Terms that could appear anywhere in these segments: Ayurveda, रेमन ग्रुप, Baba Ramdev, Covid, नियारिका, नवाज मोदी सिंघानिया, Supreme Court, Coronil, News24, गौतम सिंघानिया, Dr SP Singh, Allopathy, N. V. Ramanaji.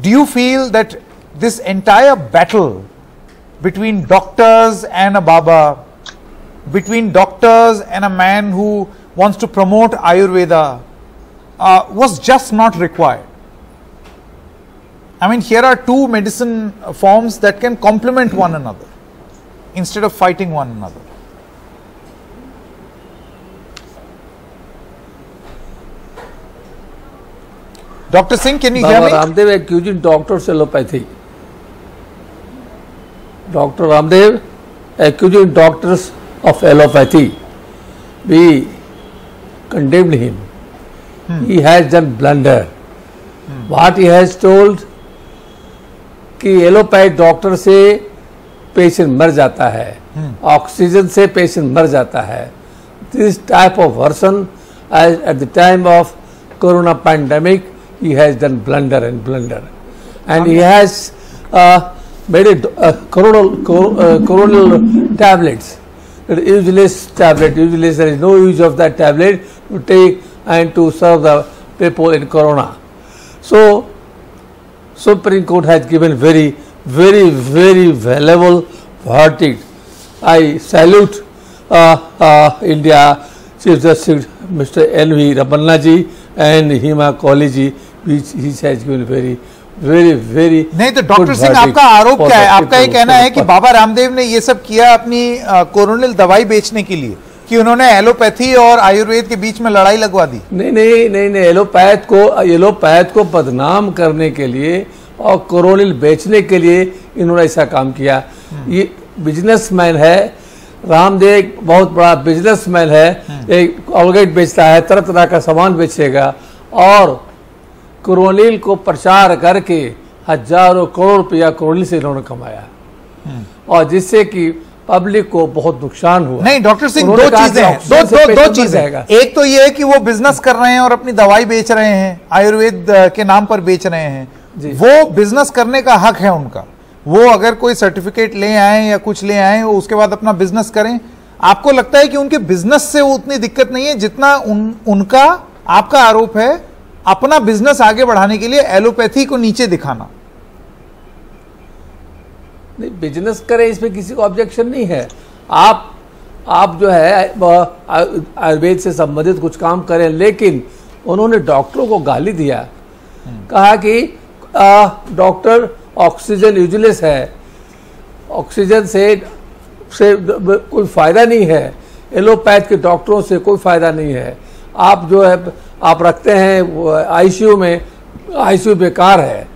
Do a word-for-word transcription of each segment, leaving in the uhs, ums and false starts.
do you feel that this entire battle between doctors and a Baba, between doctors and a man who wants to promote Ayurveda, uh, was just not required? I mean, here are two medicine forms that can complement one another instead of fighting one another. Doctor Singh, can you Baba hear me? Baba Ramdev accusing Doctor Allopathy. Doctor Ramdev accusing doctors of allopathy. We condemned him. Hmm. He has done blunder. Hmm. What he has told कि allopath doctor से patient मर जाता है, oxygen hmm. से patient मर जाता है. This type of version as at the time of corona pandemic he has done blunder and blunder, and he has uh, made a uh, coronal cor uh, coronal tablets. It is useless tablet. Useless. There is no use of that tablet to take and to serve the people in corona. So, Supreme Court has given very, very, very valuable verdict. I salute uh, uh, India Chief Justice Mister N. V. Ramanaji and Hima College. Which he says will very, very, very. नहीं तो doctor Singh, आपका आरोप क्या है? आपका ये कहना है कि बाबा रामदेव ने ये सब किया अपनी कोरोनिल दवाई बेचने के लिए, कि उन्होंने एलोपैथी और आयुर्वेद के बीच में लड़ाई लगवा दी? नहीं नहीं नहीं नहीं एलोपैथ को एलोपैथ को बदनाम करने के लिए और कोरोनिल बेचने के लिए इन्होंने ऐसा काम किया. ये बिजनेसमैन है रामदेव, एक बहुत बड़ा बिजनेसमैन है. एक ऑलगेट बेचता है, तरह तरह का सामान बेचेगा और कोरोनिल को प्रचार करके हजारों करोड़ रुपया कोरोनिल से इन्होंने कमाया और जिससे कि पब्लिक को बहुत नुकसान हुआ. नहीं डॉक्टर सिंह, दो चीजें हैं, दो दो दो चीजें हैं. एक तो ये है कि वो बिजनेस कर रहे हैं और अपनी दवाई बेच रहे हैं, आयुर्वेद के नाम पर बेच रहे हैं. वो बिजनेस करने का हक है उनका. वो अगर कोई सर्टिफिकेट ले आए या कुछ ले आए उसके बाद अपना बिजनेस करें. आपको लगता है कि उनके बिजनेस से वो उतनी दिक्कत नहीं है जितना उन, उनका आपका आरोप है अपना बिजनेस आगे बढ़ाने के लिए एलोपैथी को नीचे दिखाना? नहीं, बिजनेस करें, इसमें किसी को ऑब्जेक्शन नहीं है. आप आप जो है आयुर्वेद से संबंधित कुछ काम करें, लेकिन उन्होंने डॉक्टरों को गाली दिया, कहा कि डॉक्टर ऑक्सीजन यूजलेस है, ऑक्सीजन से, से कोई फायदा नहीं है, एलोपैथ के डॉक्टरों से कोई फायदा नहीं है. आप जो है आप रखते हैं आईसीयू में, आईसीयू बेकार है.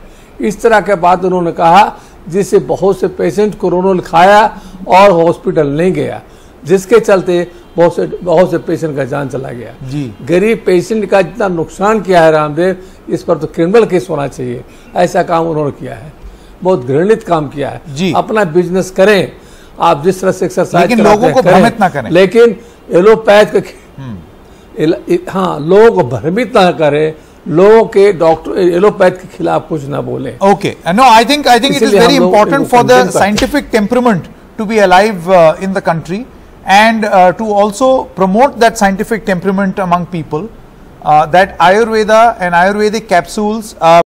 इस तरह के बाद उन्होंने कहा, जिससे बहुत से पेशेंट कोरोनिल खाया और हॉस्पिटल नहीं गया, जिसके चलते बहुत से बहुत से पेशेंट का जान चला गया. गरीब पेशेंट का जितना नुकसान किया है रामदेव, इस पर तो क्रिमिनल केस होना चाहिए. ऐसा काम उन्होंने किया है, बहुत घृणित काम किया है. अपना बिजनेस करें आप, जिस तरह से एक्सरसाइज लोगों को भ्रमित ना करें, लेकिन एलोपैथ के हाँ लोग भ्रमित ना करें, लोगों के डॉक्टर एलोपैथ के खिलाफ कुछ ना बोले. Okay, no, I think I think it is very important for the scientific temperament to be alive in the country and to also promote that scientific temperament among people, that Ayurveda and Ayurvedic capsules.